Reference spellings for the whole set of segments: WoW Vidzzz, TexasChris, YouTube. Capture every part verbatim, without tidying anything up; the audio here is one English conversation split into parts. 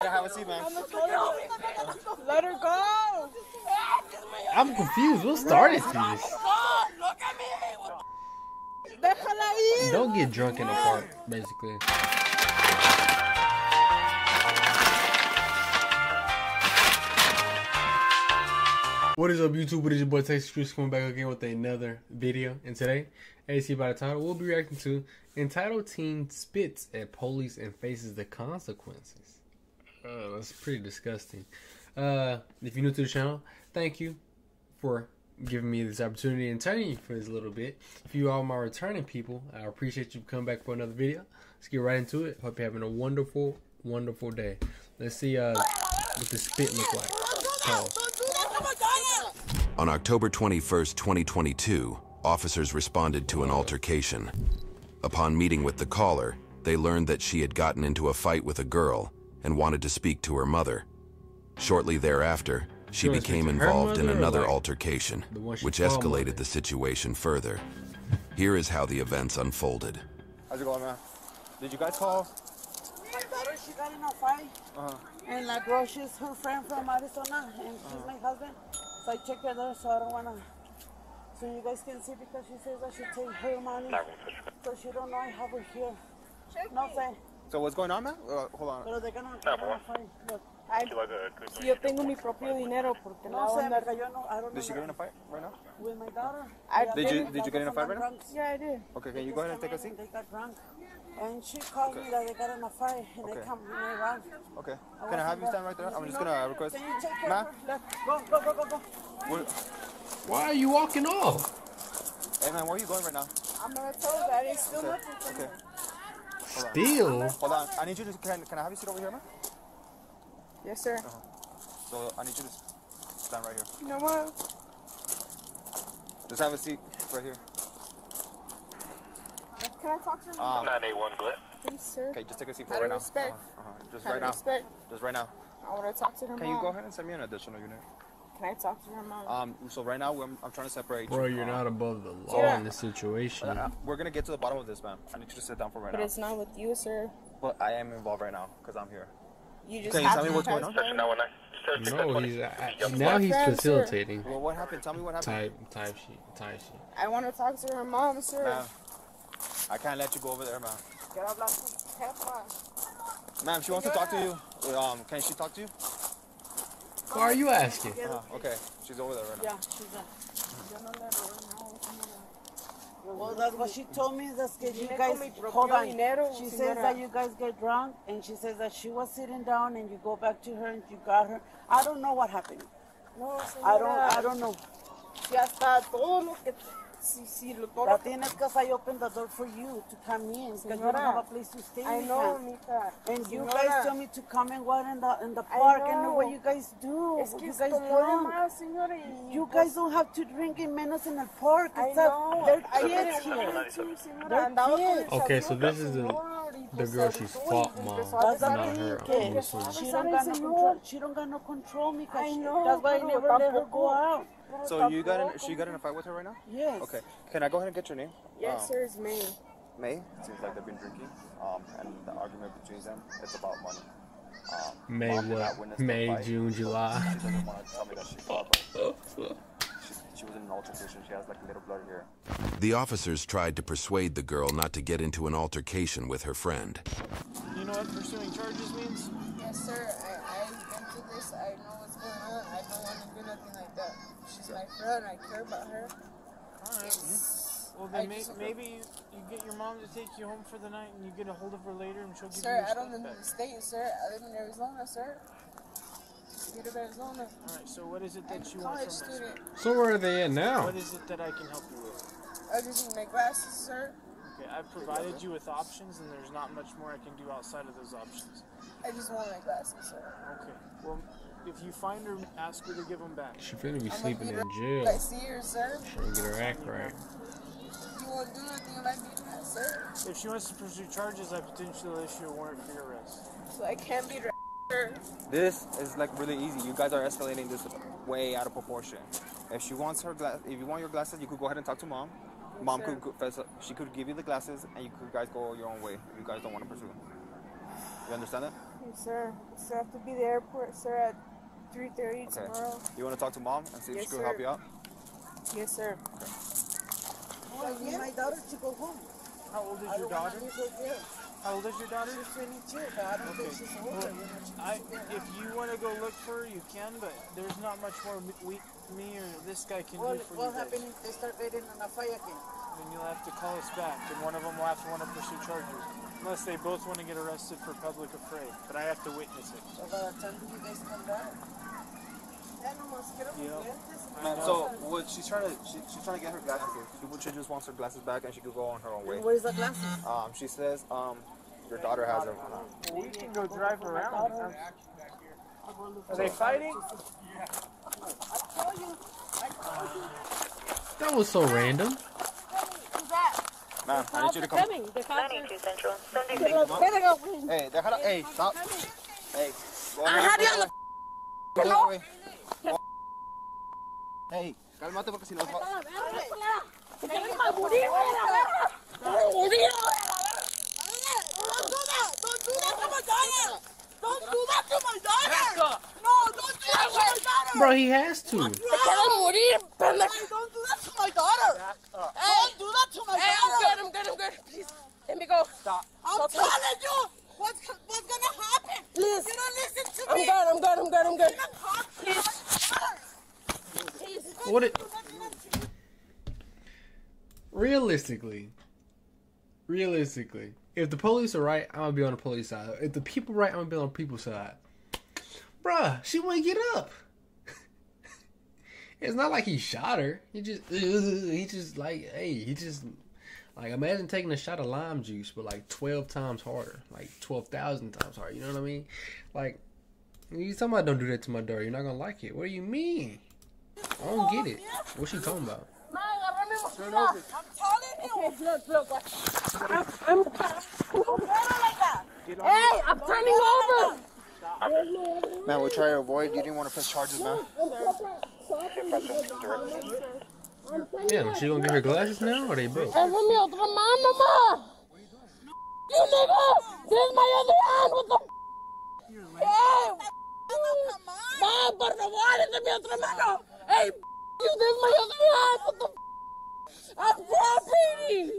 Have a seat, man. Let her go. I'm confused. What started this? Don't get drunk in the park, basically. What is up, YouTube? It is your boy TexasChris coming back again with another video. And today, as you see by the title, we'll be reacting to Entitled Teen Spits at Police and Faces the Consequences. Oh, that's pretty disgusting. Uh, if you're new to the channel, thank you for giving me this opportunity and turning you for this little bit. If you are my returning people, I appreciate you coming back for another video. Let's get right into it. Hope you're having a wonderful, wonderful day. Let's see uh, what the spit look like. Oh. On October twenty-first, twenty twenty-two, officers responded to an altercation. Upon meeting with the caller, they learned that she had gotten into a fight with a girl and wanted to speak to her mother. Shortly thereafter, she became involved in another altercation, which escalated the situation further. Here is how the events unfolded. How's it going, man? Did you guys call? She got in a fight, uh-huh. and like, girl, she's her friend from Arizona, and she's uh-huh. my husband. So I checked her there, so I don't wanna. So you guys can see, because she says I should take her money, so she don't know I have her here. Check no sé. So what's going on, man? Uh, hold on. Pero de que no, no, no, fight. Look, I. Si yo tengo mi propio dinero porque no sé. Did she get in a fight right now? With my daughter. I did did you did you get in a fight right now? Yeah, I did. Okay, can you go ahead and take a seat? They got drunk. And she called okay. me that they got in a fight and okay. they come around. Okay. I Can I have you stand right there? I'm just gonna request. Nah. Go, go, go, go, go. Why are you walking off? Hey man, where are you going right now? I'm gonna tell you that it's still nothing for me. Still? Hold on. I need you to. Can, can I have you sit over here, man? Yes, sir. Uh-huh. So I need you to stand right here. You know what? Just have a seat right here. Can I talk to you? Um, nine eight one Glit. Please, sir. Okay, just take a seat for right now. Respect. Uh-huh. Uh-huh. Just right now. Respect. Just right now. I want to talk to her mom. Can you go ahead and send me an additional unit? Can I talk to her mom? Um, so right now, I'm, I'm trying to separate. Bro, you're not above the law yeah. in this situation. Uh, we're going to get to the bottom of this, ma'am. I need you to sit down for right but now. But it's not with you, sir. But I am involved right now because I'm here. You just Can you tell me what's going on? No, he's, I, now he's facilitating. Well, what happened? Tell me what happened. Type, type sheet, type sheet. I want to talk to her mom, sir. Ma'am, I can't let you go over there, ma'am. Ma'am, she wants to talk to you. Um, Can she talk to you? Why are you asking? Uh, okay, she's over there right now. Yeah, she's there. Well, that's what she told me. That's that you guys hold on. She says that you guys get drunk, and she says that she was sitting down, and you go back to her, and you got her. I don't know what happened. No, I don't. I don't know. La tienes because I opened the door for you to come in because you don't have a place to stay. I know, Mita. And you Senora. guys tell me to come and walk in the in the park. I know, I know what you guys do. Es que you guys don't. You guys don't have to drink in menos in the park. It's I know. They're kids here. They're kids. Okay, so this is the the girl she fought, mom. That's not her. She don't got no control. She don't got no control, Mita. I know. That's why I never let her go out. So you got in, she got in a fight with her right now? Yes. Okay. Can I go ahead and get your name? Yes, um, sir. It's May. May? It seems like they've been drinking, um, and the argument between them it's about money. Um, May what? May, June, July. She doesn't want to tell me that she fought. She was in an altercation. She has like a little blood here. The officers tried to persuade the girl not to get into an altercation with her friend. You know what pursuing charges means? Yes, sir. I, I've been through this. I know what's going on. I don't want to do nothing like that. She's my friend. I care about her. All right. Well, then may, maybe you, you get your mom to take you home for the night, and you get a hold of her later, and she'll give sir, you your stuff back. Sir, I don't live in the state, sir. I live in Arizona, sir. I live in Arizona. All right. So what is it that I'm you want from us? So where are they at now? What is it that I can help you with? I just need my glasses, sir. Okay. I've provided you with options, and there's not much more I can do outside of those options. I just want my glasses, sir. Okay. Well. If you find her, ask her to give them back. She's gonna be sleeping in jail. I see her, sir. She didn't get her act right. You won't do anything if I beat her, sir. If she wants to pursue charges, I potentially issue a warrant for your arrest. So I can't beat her, sir. This is like really easy. You guys are escalating this way out of proportion. If she wants her glass, if you want your glasses, you could go ahead and talk to mom. Yes, mom sir. could confess. She could give you the glasses, and you could guys go your own way. If you guys don't want to pursue. You understand that? Yes, sir. So I have to be at the airport, sir, at three thirty okay. tomorrow. You want to talk to mom and see yes, if she can help you out? Yes, sir. Okay. I want my daughter to go home. How old is I your daughter? How old is your daughter? She's twenty-two, but I don't okay. think she's older. Well, I, if you want to go look for her, you can, but there's not much more we, me or this guy can well, do for what you. What happens if they start raiding on a fire again? Then you'll have to call us back, and one of them will have to want to pursue charges. Unless they both want to get arrested for public affray, but I have to witness it. So by the time do you guys come back? Yep. Man, so what she's trying to she, she's trying to get her glasses back. She, she just wants her glasses back and she could go on her own way. Where's the glasses? Um, she says um, your daughter has them. Well, we can go drive around. Are so, they fighting? Yeah. I told you. I told you. That was so random. Ma'am, I need you to come. Coming. The Central. Hey, déjala. Hey, stop. Hey. I had you on the go away. Hey, cálmate porque si no. Bro, he has to. Don't do that to my daughter. Don't do that to my daughter. Hey, I'm good, I'm good, I'm good. Please, let me go. Stop. I'm telling you what's what's gonna happen. Please, you don't listen to me. I'm good, I'm good, I'm good, I'm good. Please. What it realistically, realistically, if the police are right, I'm gonna be on the police side. If the people right, I'm gonna be on the people's side. Bruh, she wouldn't get up. It's not like he shot her. He just, he just like, hey, he just like imagine taking a shot of lime juice, but like twelve times harder, like twelve thousand times harder. You know what I mean? Like, you talking about don't do that to my daughter? You're not gonna like it. What do you mean? I don't get it. What's she talking about? Turn over. I'm telling you. Look, look. I'm, I'm, I'm hey, I'm turning over. Man, we'll try to avoid. You didn't want to press charges, man. Yeah, she gonna get her glasses now, or are they broke? Hey, give me your mama. You nigga, this my other hand. What the? Hey, por favor, este mi otro mano. Hey, you did my other hand. What the? I'm property.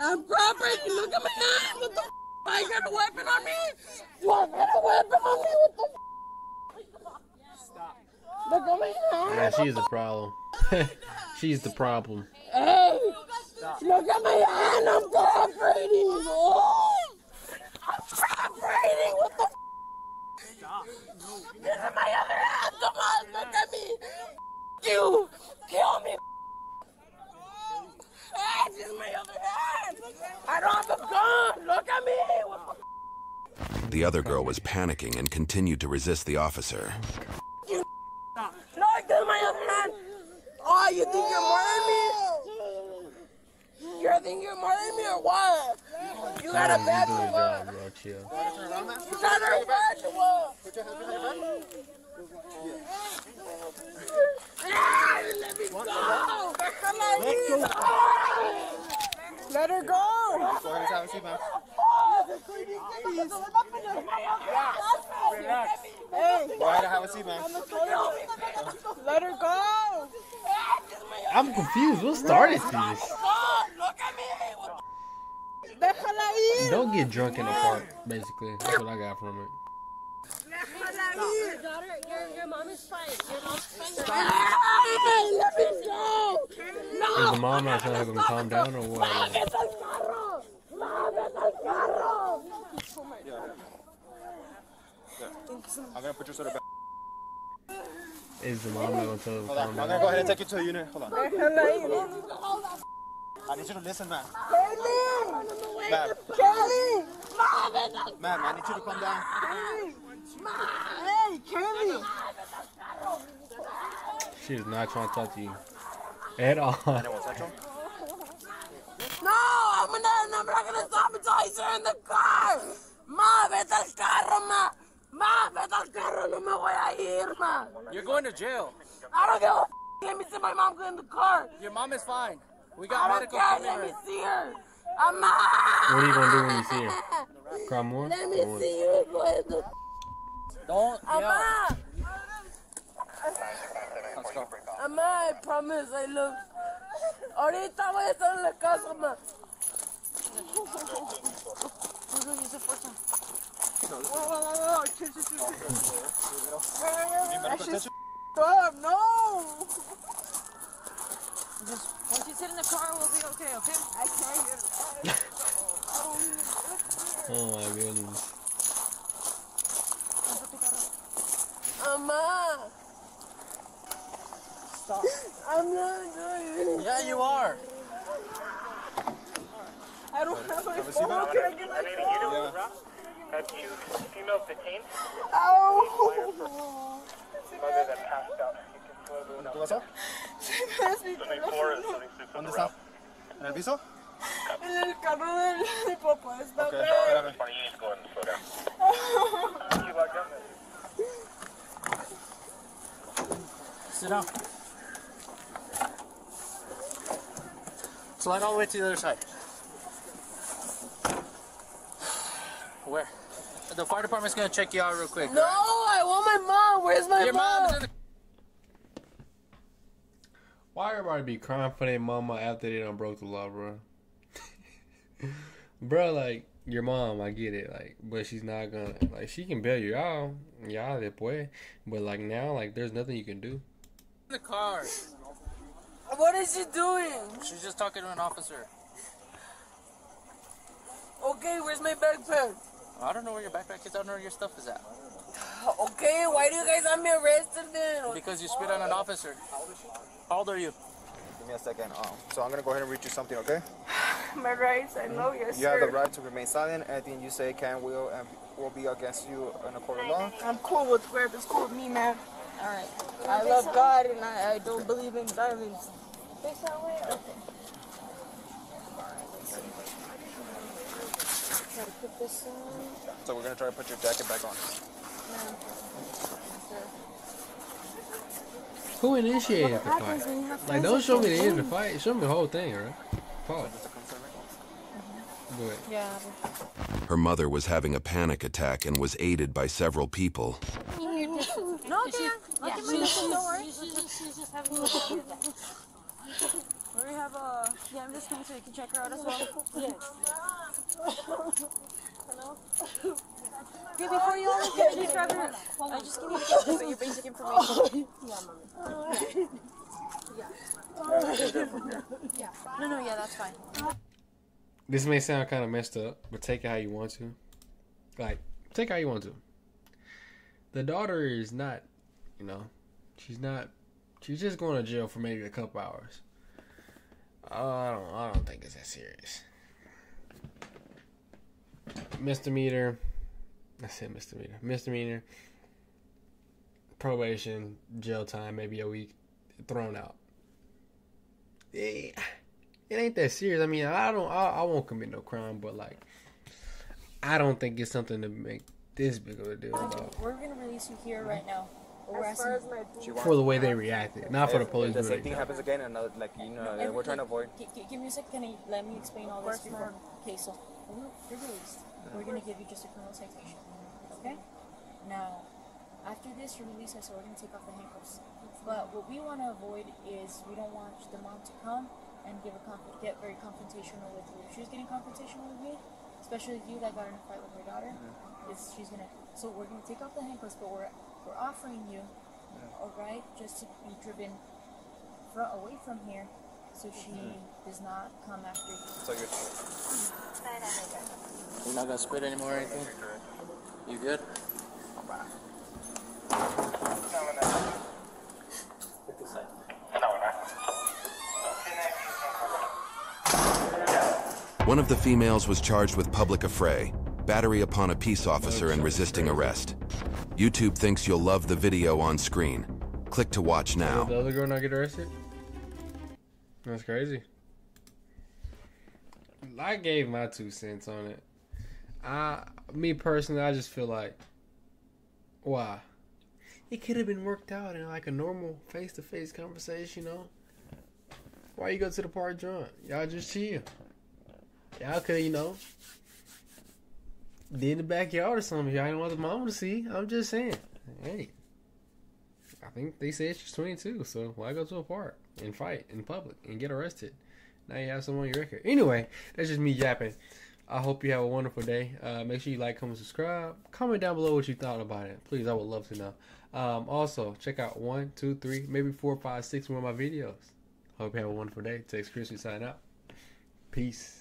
I'm property. Look at my knife. What the? I got a weapon on me. You have a weapon on me. What the? Stop. Look at my hand. Yeah, she's the problem. She's the problem. Hey, stop. Look at my hand. I'm property. Oh, I'm property. What the? Stop. No, this is my other hand. Come on, look at me. You kill me. Hey, this is my other hand. I don't have a gun. Look at me. What the, the other girl was panicking and continued to resist the officer. You stop. No, this is my other hand. Oh, you think you're murdering me? You think you're murdering me or what? You got a bad one. You got a bad one. Let me go. Let her go. Let her go. I'm confused. What started this? Don't get drunk in the park, basically. That's what I got from it. Your daughter, your, your mom is fine. Your mom's fine. Hey, let me go. No. Is the mom not trying to have him calm down or what? Mom, it's a carro. Mom, it's a carro. Yeah. Yeah. I'm going to put your soda back. Is the mom not going to tell him to calm down? I'm going to go ahead and take you to the unit. Hold on. Hold on. I need you to listen, ma'am. Ma'am. Ma'am, I need you to come down. Hey, Kelly. She is not trying to talk to you at all. No, I'm not. I'm not gonna sabotage her in the car. Ma, vete al carro, ma. Ma, vete al carro. No me voy a ir, ma. You're going to jail. I don't give a f. Let me see my mom in the car. Your mom is fine. We got medical. Let me see her. I'm out. What are you going to do when you see her? Cry more? Let me more? see you. Go Don't. I'm out. Mamá, I promise I love. Ahorita voy a estar en la casa, mamá. We're going to use it for some. Whoa, whoa, whoa, whoa. Cheers, cheers, cheers. I should stop. No. Just, once you sit in the car, we'll be okay, okay? I can't get it. Oh, my goodness. Mamá. Stop. I'm not enjoying it. Yeah, you are. I don't have my phone. Can I get my phone? Have you females detained? Ow! Mother that passed out. You can slow down. ¿Tú vas a? ¿Dónde está? ¿En el piso? En el carro de mi papá. Está bien. Sit down. Slide all the way to the other side. Where? The fire department's gonna check you out real quick. No, right? I want my mom. Where's my Your mom? Mom's in the... Why everybody be crying for their mama after they done broke the law, bro? Bro, like your mom, I get it, like, but she's not gonna, like, she can bail you out, ya después, but like now, like, there's nothing you can do. In the car. What is she doing? She's just talking to an officer. Okay, where's my backpack? I don't know where your backpack is. I don't know where your stuff is at. Okay, why do you guys have me arrested then? Because you spit on an officer. How old are you? Give me a second. Um, so I'm going to go ahead and read you something, okay? My rights, I know, yes, sir. You have the right to remain silent. Anything you say can, will, and will be against you in a court of law. I'm cool with whoever's It's cool with me, man. All right. I love God, and I, I don't believe in violence. Face that way? Okay. Try to put this on. So we're going to try to put your jacket back on. Who initiated the fight? Like, don't show me the end of the fight. Show me the whole thing, right? Pause. Yeah. Her mother was having a panic attack and was aided by several people. No, she, yeah, she, she, she, don't worry. She's just, she's just having a little bit of that. We have a... Yeah, I'm just coming so you can check her out as well. Yes. Hello? Okay, before you all get any driver, I just give you a bit of your basic information. Yeah, mommy. Yeah. Yeah. Yeah. No, no, yeah, that's fine. This may sound kind of messed up, but take it how you want to. Like, take it how you want to. The daughter is not, you know, she's not, she's just going to jail for maybe a couple hours. Uh, I don't, I don't think it's that serious. Misdemeanor, I said misdemeanor, misdemeanor, probation, jail time, maybe a week, thrown out. It, it ain't that serious. I mean, I don't, I, I won't commit no crime, but like, I don't think it's something to make this big of a deal about. We're gonna release you here right now. We're as far as my for the way they reacted, not if, for the police. If the same thing happens again, another, like, you know, no, we're trying to avoid. Give me a second. Let me explain all this. For, okay, so you're released. No. We're gonna give you just a criminal citation. Okay. Now, after this, you're released. So we're gonna take off the handcuffs. But what we want to avoid is we don't want the mom to come and give a get very confrontational with you. If she was getting confrontational with me, especially you that got in a fight with your daughter. Yeah. Is she's gonna, so we're gonna take off the handcuffs, but we're we're offering you, yeah, a right just to be driven fr away from here, so she mm. does not come after you. So you're, mm. you're not gonna spit anymore or anything. You good? One of the females was charged with public affray, battery upon a peace officer, and resisting arrest. YouTube thinks you'll love the video on screen. Click to watch now. Did the other girl not get arrested? That's crazy. I gave my two cents on it. I, me personally, I just feel like, why? It could have been worked out in like a normal face-to-face conversation, you know? Why you go to the park drunk? Y'all just chill. Y'all could, you know, did in the backyard or something. Y'all didn't want the mama to see. I'm just saying. Hey, I think they said she's twenty-two, so why go to a park and fight in public and get arrested? Now you have someone on your record. Anyway, that's just me yapping. I hope you have a wonderful day. Uh, make sure you like, comment, subscribe. Comment down below what you thought about it. Please, I would love to know. Um, also, check out one, two, three, maybe four, five, six more of my videos. Hope you have a wonderful day. TexasChris signing out. Peace.